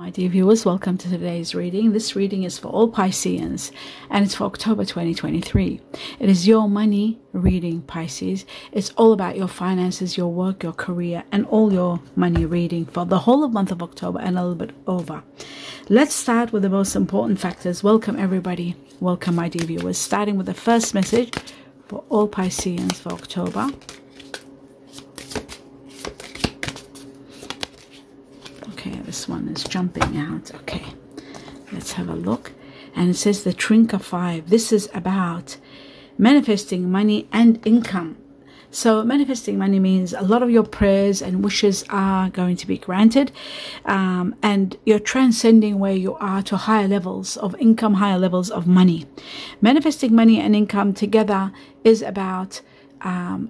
My dear viewers, welcome to today's reading. This reading is for all Pisceans and it's for October 2023. It is your money reading, Pisces. It's all about your finances, your work, your career, and all your money reading for the whole of month of October and a little bit over. Let's start with the most important factors. Welcome everybody. Welcome my dear viewers. Starting with the first message for all Pisceans for October. This one is jumping out. Okay, let's have a look. And it says the Trinker 5. This is about manifesting money and income. So manifesting money means a lot of your prayers and wishes are going to be granted, and you're transcending where you are to higher levels of income, higher levels of money. Manifesting money and income together is about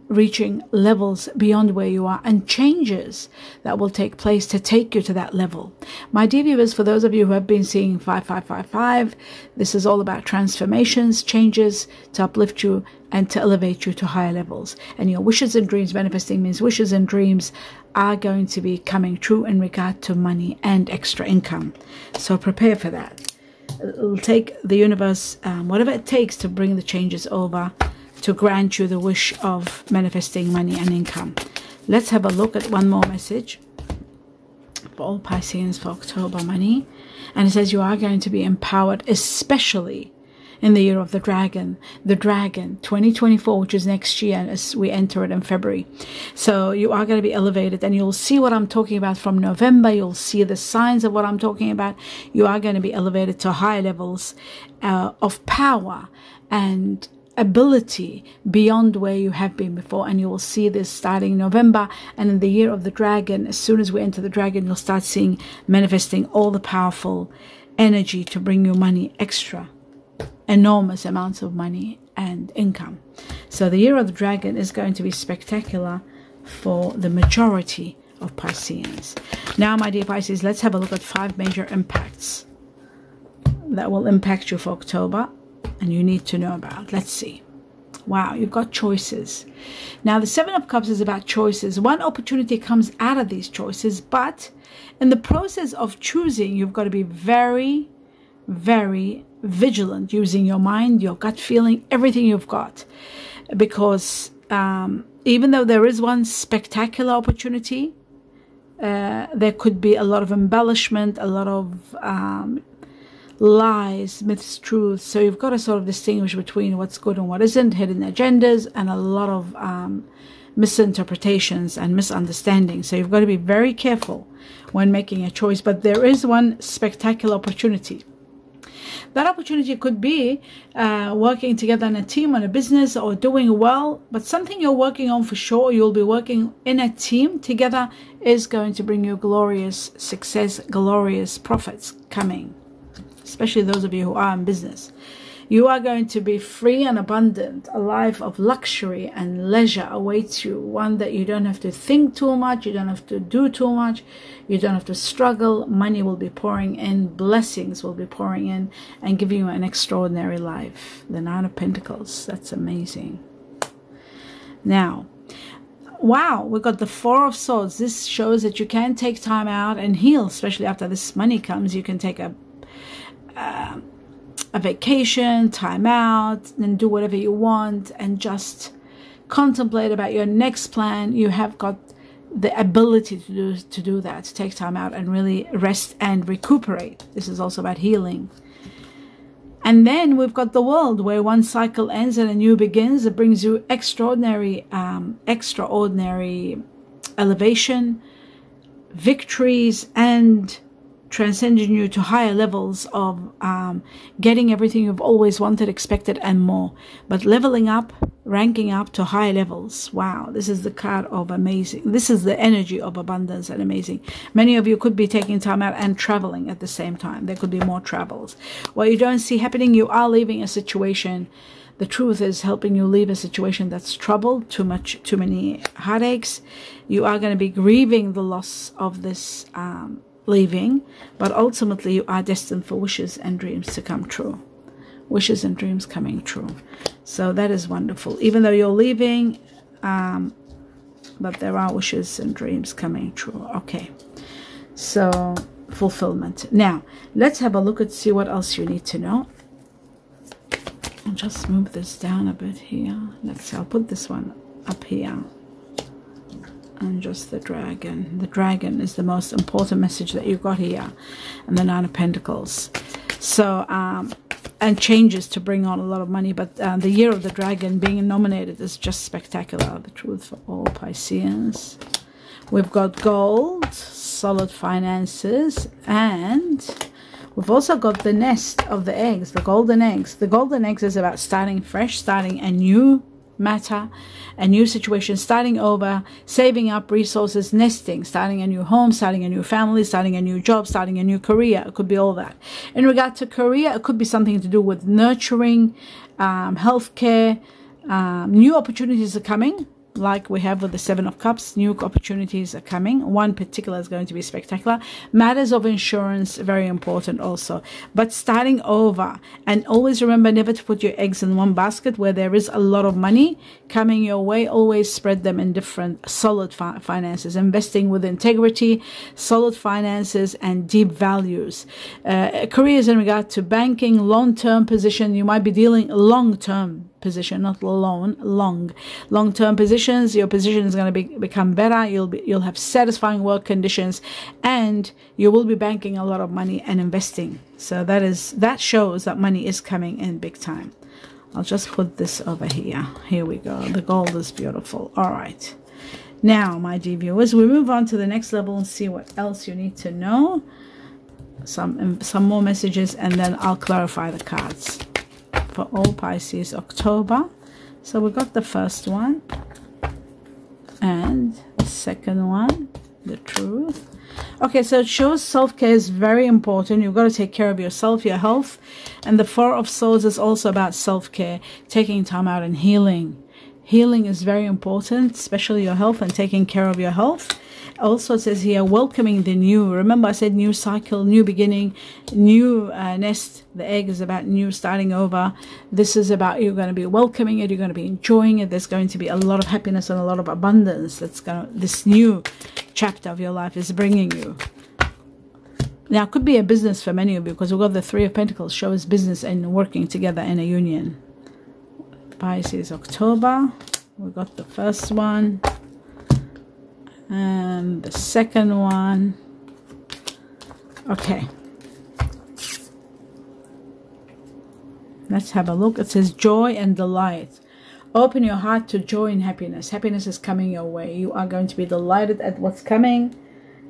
reaching levels beyond where you are and changes that will take place to take you to that level. My dear viewers, for those of you who have been seeing 5555, this is all about transformations, changes to uplift you and to elevate you to higher levels. And your wishes and dreams, manifesting means wishes and dreams are going to be coming true in regard to money and extra income. So prepare for that. It'll take the universe, whatever it takes to bring the changes over, to grant you the wish of manifesting money and income. Let's have a look at one more message for all Pisceans for October money. And it says you are going to be empowered, especially in the year of the dragon. The dragon 2024, which is next year as we enter it in February. So you are going to be elevated and you'll see what I'm talking about from November. You'll see the signs of what I'm talking about. You are going to be elevated to high levels of power and ability beyond where you have been before, and you will see this starting November and in the year of the dragon. As soon as we enter the dragon, you'll start seeing manifesting all the powerful energy to bring you money, extra enormous amounts of money and income. So the year of the dragon is going to be spectacular for the majority of Pisceans. Now my dear Pisces, let's have a look at 5 major impacts that will impact you for October and you need to know about. Let's see. Wow, you've got choices. Now the 7 of Cups is about choices. One opportunity comes out of these choices, but in the process of choosing, you've got to be very, very vigilant using your mind, your gut feeling, everything you've got. Because even though there is one spectacular opportunity, there could be a lot of embellishment, a lot of lies, myths, truths. So you've got to sort of distinguish between what's good and what isn't, hidden agendas, and a lot of misinterpretations and misunderstandings. So you've got to be very careful when making a choice. But there is one spectacular opportunity. That opportunity could be working together in a team on a business or doing well, but something you're working on for sure, you'll be working in a team together, is going to bring you glorious success, glorious profits coming. Especially those of you who are in business. You are going to be free and abundant. A life of luxury and leisure awaits you. One that you don't have to think too much. You don't have to do too much. You don't have to struggle. Money will be pouring in. Blessings will be pouring in and giving you an extraordinary life. The 9 of Pentacles. That's amazing. Now, wow, we've got the 4 of Swords. This shows that you can take time out and heal. Especially after this money comes, you can take a vacation, time out, and do whatever you want and just contemplate about your next plan. You have got the ability to do that, to take time out and really rest and recuperate. This is also about healing. And then we've got the World, where one cycle ends and a new begins. It brings you extraordinary elevation, victories, and transcending you to higher levels of getting everything you've always wanted, expected, and more. But leveling up, ranking up to high levels. Wow, this is the card of amazing. This is the energy of abundance and amazing. Many of you could be taking time out and traveling at the same time. There could be more travels. What you don't see happening, you are leaving a situation. The truth is helping you leave a situation that's troubled, too much, too many heartaches. You are going to be grieving the loss of this leaving, but ultimately you are destined for wishes and dreams to come true. Wishes and dreams coming true. So that is wonderful. Even though you're leaving, but there are wishes and dreams coming true. Okay, so fulfillment. Now let's have a look and see what else you need to know. I'll just move this down a bit here. Let's see, I'll put this one up here. And just the dragon. The dragon is the most important message that you've got here. And the Nine of Pentacles. So, and changes to bring on a lot of money. But the year of the dragon being nominated is just spectacular. The truth for all Pisceans. We've got gold, solid finances, and we've also got the nest of the eggs, the golden eggs. The golden eggs is about starting fresh, starting a new matter, a new situation, starting over, saving up resources, nesting, starting a new home, starting a new family, starting a new job, starting a new career. It could be all that. In regard to career, it could be something to do with nurturing, healthcare, new opportunities are coming. Like we have with the Seven of Cups, new opportunities are coming. One particular is going to be spectacular. Matters of insurance, very important also. But starting over, and always remember never to put your eggs in one basket where there is a lot of money coming your way. Always spread them in different solid finances, investing with integrity, solid finances, and deep values. Careers in regard to banking, long-term position. You might be dealing long-term position, not alone, long-term positions. Your position is going to become better. You'll have satisfying work conditions, and you will be banking a lot of money and investing. So that shows that money is coming in big time. I'll just put this over here. Here we go. The gold is beautiful. All right, now my dear viewers, we move on to the next level and see what else you need to know. Some more messages, and then I'll clarify the cards for all Pisces October. So we got the first one and the second one, the truth. Okay, so it shows self-care is very important. You've got to take care of yourself, your health. And the Four of Swords is also about self-care, taking time out and healing. Healing is very important, especially your health and taking care of your health. Also, it says here, welcoming the new. Remember, I said new cycle, new beginning, new nest. The egg is about new, starting over. This is about you're going to be welcoming it. You're going to be enjoying it. There's going to be a lot of happiness and a lot of abundance. That's this new chapter of your life is bringing you. Now, it could be a business for many of you, because we've got the Three of Pentacles. Shows business and working together in a union. Pisces October. We got the first one. And the second one. Okay, let's have a look. It says joy and delight. Open your heart to joy and happiness. Happiness is coming your way. You are going to be delighted at what's coming,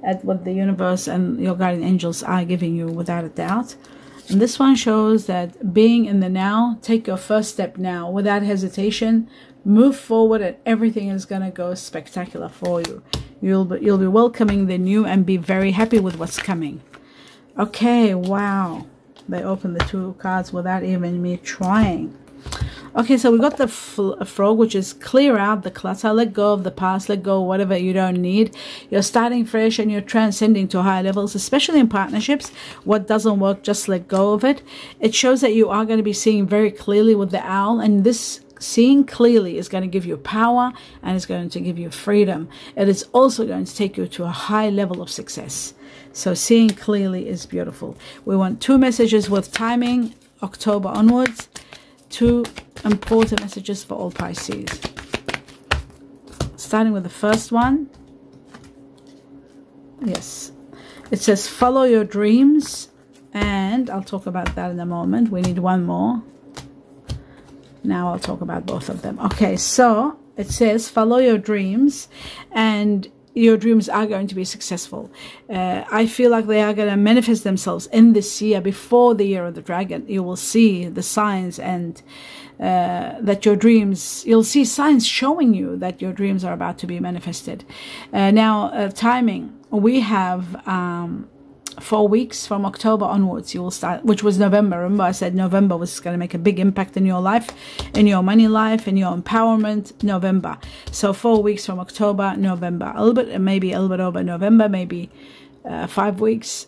at what the universe and your guardian angels are giving you, without a doubt. And this one shows that being in the now, take your first step now without hesitation. Move forward, and everything is going to go spectacular for you. You'll be welcoming the new and be very happy with what's coming. Okay, wow. They opened the two cards without even me trying. Okay, so we got the frog, which is clear out the clutter, let go of the past, let go of whatever you don't need. You're starting fresh and you're transcending to higher levels, especially in partnerships. What doesn't work, just let go of it. It shows that you are going to be seeing very clearly with the owl, and this seeing clearly is going to give you power, and it's going to give you freedom. It is also going to take you to a high level of success. So seeing clearly is beautiful. We want two messages with timing, October onwards. Two important messages for all Pisces. Starting with the first one. Yes. It says follow your dreams. And I'll talk about that in a moment. We need one more. Now I'll talk about both of them. Okay, so it says follow your dreams, and your dreams are going to be successful. I feel like they are going to manifest themselves in this year. Before the year of the dragon, you will see the signs, and that your dreams, you'll see signs showing you that your dreams are about to be manifested. Timing, we have 4 weeks from October onwards. You will start, which was November. Remember, I said November was going to make a big impact in your life, in your money life, in your empowerment. November. So 4 weeks from October, November. A little bit, maybe a little bit over November, maybe 5 weeks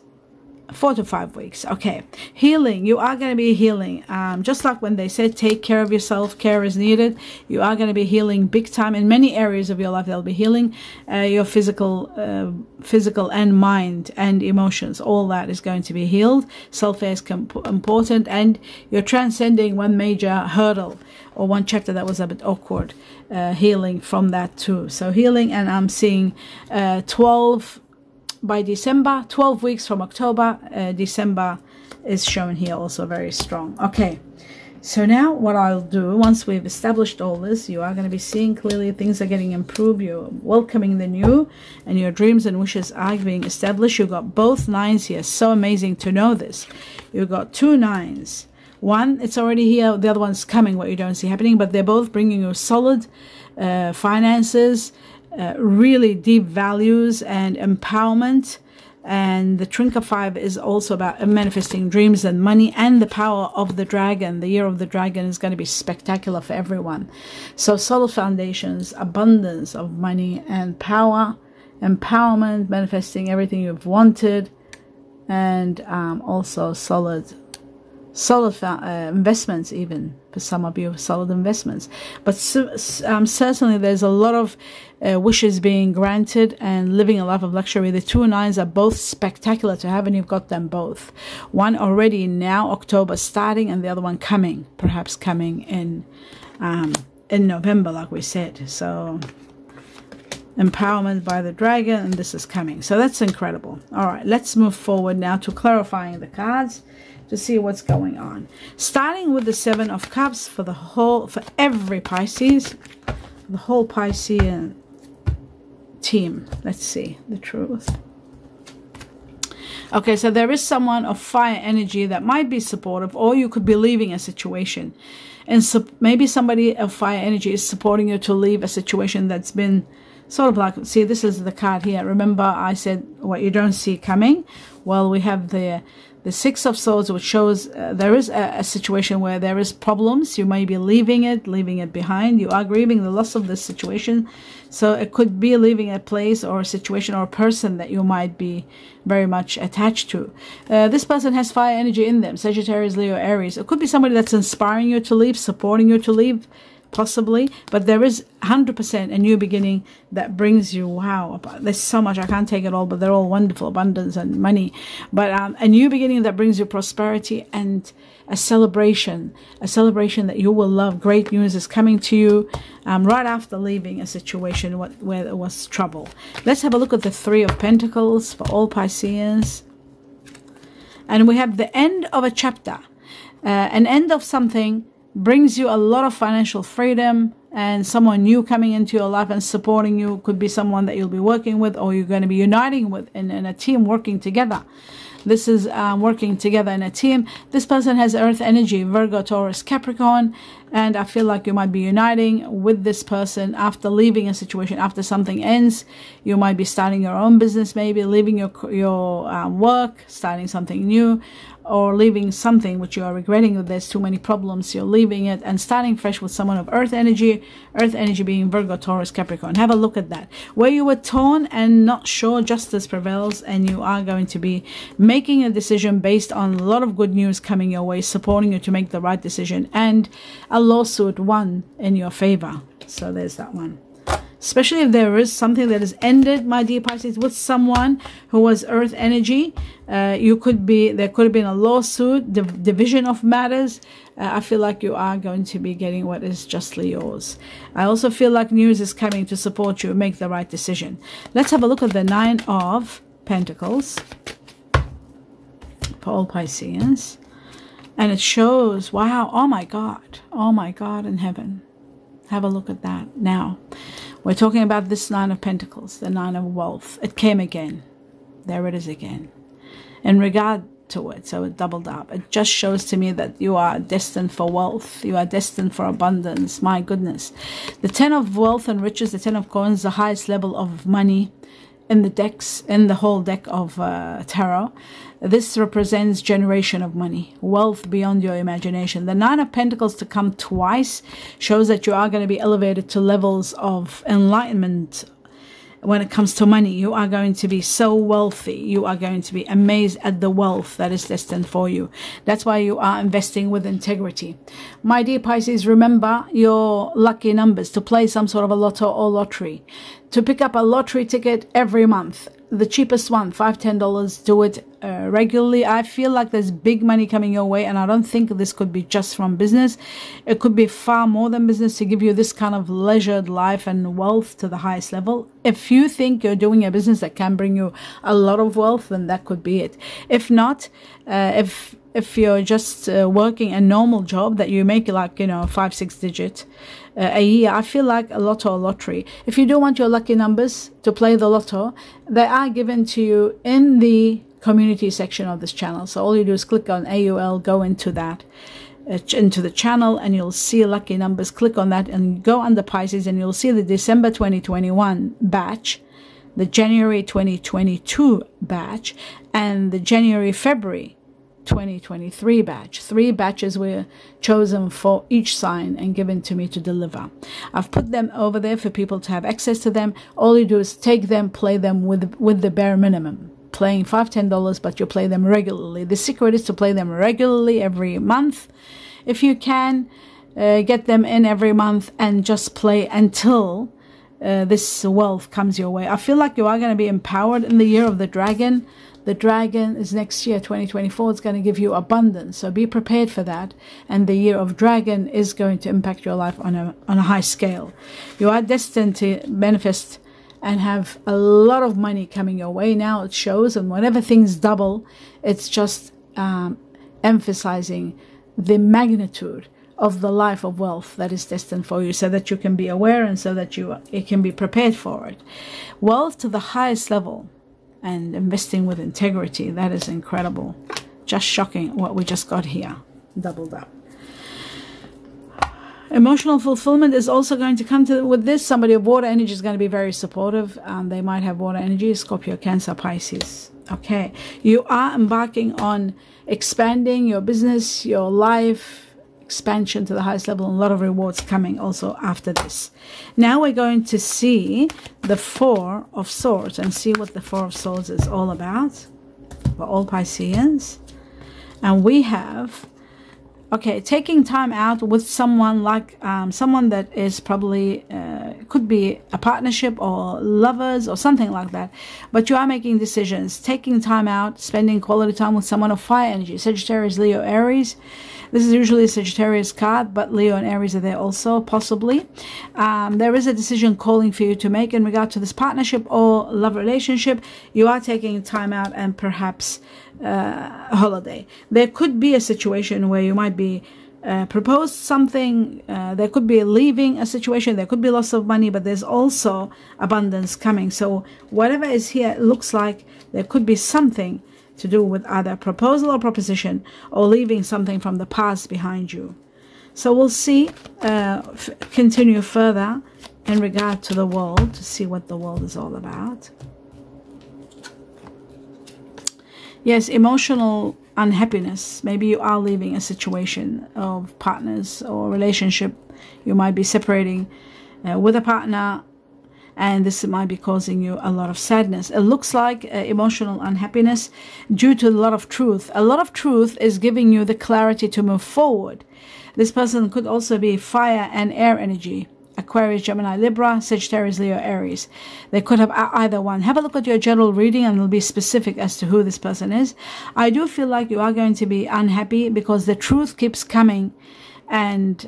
4 to 5 weeks. Okay, healing. You are going to be healing. Just like when they said take care of yourself, care is needed. You are going to be healing big time in many areas of your life. They'll be healing your physical and mind and emotions. All that is going to be healed. Self-care is important, and you're transcending one major hurdle or one chapter that was a bit awkward. Healing from that too. So healing, and I'm seeing 12 by December, 12 weeks from October. December is shown here also very strong. Okay, so now what I'll do, once we've established all this, you are going to be seeing clearly things are getting improved. You're welcoming the new, and your dreams and wishes are being established. You've got both nines here. So amazing to know this. You've got two nines. One, it's already here. The other one's coming, what you don't see happening. But they're both bringing you solid finances, really deep values and empowerment. And the Trinket 5 is also about manifesting dreams and money, and the power of the dragon. The year of the dragon is going to be spectacular for everyone. So solid foundations, abundance of money and power, empowerment, manifesting everything you've wanted, and also solid investments, even for some of you, solid investments. But certainly there's a lot of wishes being granted and living a life of luxury. The two nines are both spectacular to have, and you've got them both. One already now, October starting, and the other one coming, perhaps coming in November, like we said. So empowerment by the dragon, and this is coming. So that's incredible. All right, let's move forward now to clarifying the cards to see what's going on, starting with the Seven of Cups for the whole, for every Pisces, the whole Piscean team. Let's see the truth. Okay, so there is someone of fire energy that might be supportive, or you could be leaving a situation, and so maybe somebody of fire energy is supporting you to leave a situation that's been sort of like, see, this is the card here. Remember I said what you don't see coming? Well, we have the Six of Swords, which shows there is a situation where there is problems. You may be leaving it behind. You are grieving the loss of this situation. So it could be leaving a place or a situation or a person that you might be very much attached to. This person has fire energy in them, Sagittarius, Leo, Aries. It could be somebody that's inspiring you to leave, supporting you to leave, possibly. But there is 100% a new beginning that brings you, wow, there's so much, I can't take it all, but they're all wonderful, abundance and money. But a new beginning that brings you prosperity and a celebration that you will love. Great news is coming to you right after leaving a situation where there was trouble. Let's have a look at the Three of Pentacles for all Pisceans, and we have the end of a chapter, an end of something. Brings you a lot of financial freedom, and someone new coming into your life and supporting you. Could be someone that you'll be working with, or you're going to be uniting with in a team, working together. This is working together in a team. This person has earth energy, Virgo, Taurus, Capricorn, and I feel like you might be uniting with this person after leaving a situation, after something ends. You might be starting your own business, maybe leaving your work, starting something new, or leaving something which you are regretting, that there's too many problems, you're leaving it and starting fresh with someone of earth energy being Virgo, Taurus, Capricorn. Have a look at that. Where you were torn and not sure, justice prevails, and you are going to be making a decision based on a lot of good news coming your way, supporting you to make the right decision, and a lawsuit won in your favor. So there's that one. Especially if there is something that has ended, my dear Pisces, with someone who was earth energy. There could have been a lawsuit, division of matters. I feel like you are going to be getting what is justly yours. I also feel like news is coming to support you, make the right decision. Let's have a look at the Nine of Pentacles for all Pisceans. And it shows, wow, oh my God in heaven. Have a look at that now. We're talking about this Nine of Pentacles, the Nine of Wealth. It came again. There it is again. In regard to it, so it doubled up. It just shows to me that you are destined for wealth. You are destined for abundance. My goodness. The Ten of Wealth and Riches, the Ten of Coins, the highest level of money in the decks, in the whole deck of tarot. This represents generation of money, wealth beyond your imagination. The Nine of Pentacles to come twice shows that you are going to be elevated to levels of enlightenment when it comes to money, you are going to be so wealthy. You are going to be amazed at the wealth that is destined for you. That's why you are investing with integrity. My dear Pisces, remember your lucky numbers, to play some sort of a lotto or lottery, to pick up a lottery ticket every month. The cheapest one, $5–$10, do it regularly. I feel like there's big money coming your way, and I don't think this could be just from business. It could be far more than business to give you this kind of leisured life and wealth to the highest level. If you think you're doing a business that can bring you a lot of wealth, then that could be it. If not, if you're just working a normal job that you make, like, you know, 5–6 digit a year, I feel like a lotto or lottery. If you do want your lucky numbers, to play the lotto, they are given to you in the community section of this channel. So all you do is click on AUL, go into that, into the channel, and you'll see lucky numbers. Click on that and go under Pisces, and you'll see the December 2021 batch, the January 2022 batch, and the January–February 2023 batch. 3 batches were chosen for each sign and given to me to deliver. I've put them over there for people to have access to them. All you do is take them, play them with the bare minimum, playing $5–$10, but you play them regularly. The secret is to play them regularly every month. If you can, get them in every month and just play until this wealth comes your way. I feel like you are going to be empowered in the year of the dragon. The dragon is next year, 2024. It's going to give you abundance, so be prepared for that. And the year of dragon is going to impact your life on a high scale. You are destined to manifest and have a lot of money coming your way. Now it shows, and whenever things double, it's just emphasizing the magnitude of the life of wealth that is destined for you, so that you can be aware and so that you can be prepared for it. Wealth to the highest level and investing with integrity. That is incredible. Just shocking what we just got here, doubled up. Emotional fulfillment is also going to come with this. Somebody of water energy is going to be very supportive, and they might have water energy, Scorpio, Cancer, Pisces. Okay, you are embarking on expanding your business, your life, expansion to the highest level, and a lot of rewards coming also after this. Now we're going to see the Four of Swords and see what the Four of Swords is all about for all Pisceans. And we have, okay, taking time out with someone, like someone that is probably could be a partnership or lovers or something like that, but you are making decisions, taking time out, spending quality time with someone of fire energy, Sagittarius, Leo, Aries. This is usually a Sagittarius card, but Leo and Aries are there also, possibly. There is a decision calling for you to make in regard to this partnership or love relationship. You are taking time out and perhaps a holiday. There could be a situation where you might be proposed something. There could be leaving a situation. There could be loss of money, but there's also abundance coming. So whatever is here, it looks like there could be something to do with either proposal or proposition, or leaving something from the past behind you. So we'll see, continue further in regard to the world, to see what the world is all about. Yes, emotional unhappiness. Maybe you are leaving a situation of partners or relationship. You might be separating with a partner, and this might be causing you a lot of sadness. It looks like emotional unhappiness due to a lot of truth. A lot of truth is giving you the clarity to move forward. This person could also be fire and air energy, Aquarius, Gemini, Libra, Sagittarius, Leo, Aries. They could have either one. Have a look at your general reading and it'll be specific as to who this person is. I do feel like you are going to be unhappy because the truth keeps coming and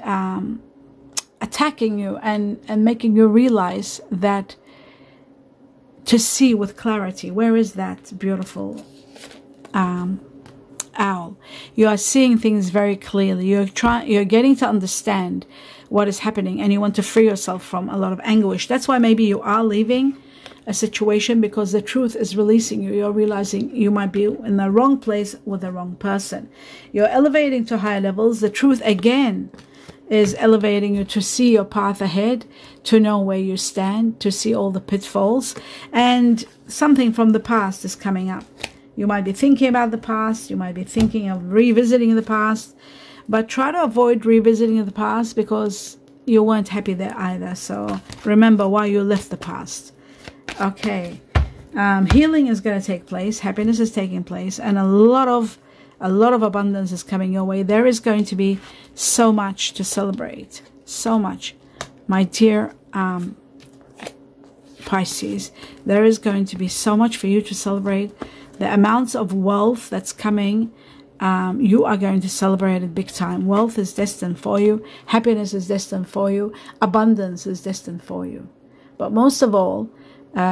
attacking you and making you realize that, to see with clarity. Where is that beautiful owl? You are seeing things very clearly. You're getting to understand what is happening, and you want to free yourself from a lot of anguish. That's why maybe you are leaving a situation, because the truth is releasing you. You're realizing you might be in the wrong place with the wrong person. You're elevating to higher levels. The truth again is elevating you to see your path ahead, to know where you stand, to see all the pitfalls, and something from the past is coming up. You might be thinking about the past, you might be thinking of revisiting the past, but try to avoid revisiting the past because you weren't happy there either. So remember why you left the past Okay. Healing is going to take place. Happiness is taking place, and a lot of abundance is coming your way. There is going to be so much to celebrate. So much, my dear Pisces. There is going to be so much for you to celebrate. The amounts of wealth that's coming, you are going to celebrate it big time. Wealth is destined for you. Happiness is destined for you. Abundance is destined for you. But most of all,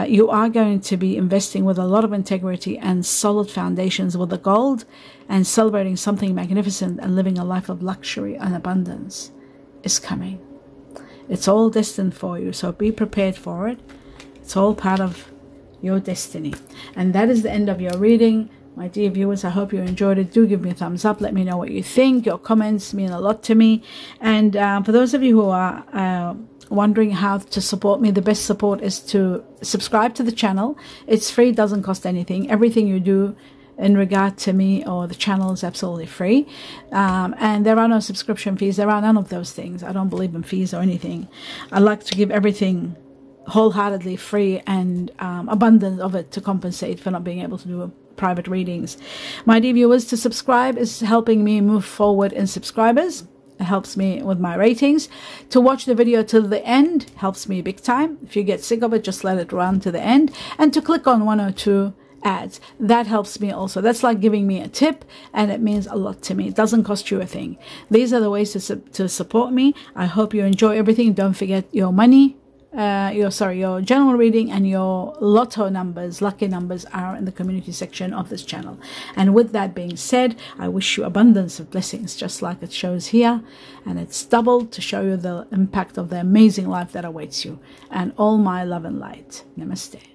you are going to be investing with a lot of integrity and solid foundations with the gold, and celebrating something magnificent and living a life of luxury and abundance is coming. It's all destined for you, so be prepared for it. It's all part of your destiny. And that is the end of your reading, my dear viewers. I hope you enjoyed it. Do give me a thumbs up. Let me know what you think. Your comments mean a lot to me. And for those of you who are wondering how to support me, the best support is to subscribe to the channel. It's free, doesn't cost anything. Everything you do in regard to me or the channel is absolutely free, and there are no subscription fees. There are none of those things. I don't believe in fees or anything. I like to give everything wholeheartedly free, and abundance of it to compensate for not being able to do private readings. My dear viewers, to subscribe is helping me move forward in subscribers. It helps me with my ratings. To watch the video till the end helps me big time. If you get sick of it, just let it run to the end. And to click on one or two ads, that helps me also. That's like giving me a tip, and it means a lot to me. It doesn't cost you a thing. These are the ways to support me. I hope you enjoy everything. Don't forget your money, your general reading and your lotto numbers, lucky numbers, are in the community section of this channel. And with that being said, I wish you abundance of blessings, just like it shows here, and it's doubled to show you the impact of the amazing life that awaits you. And all my love and light. Namaste.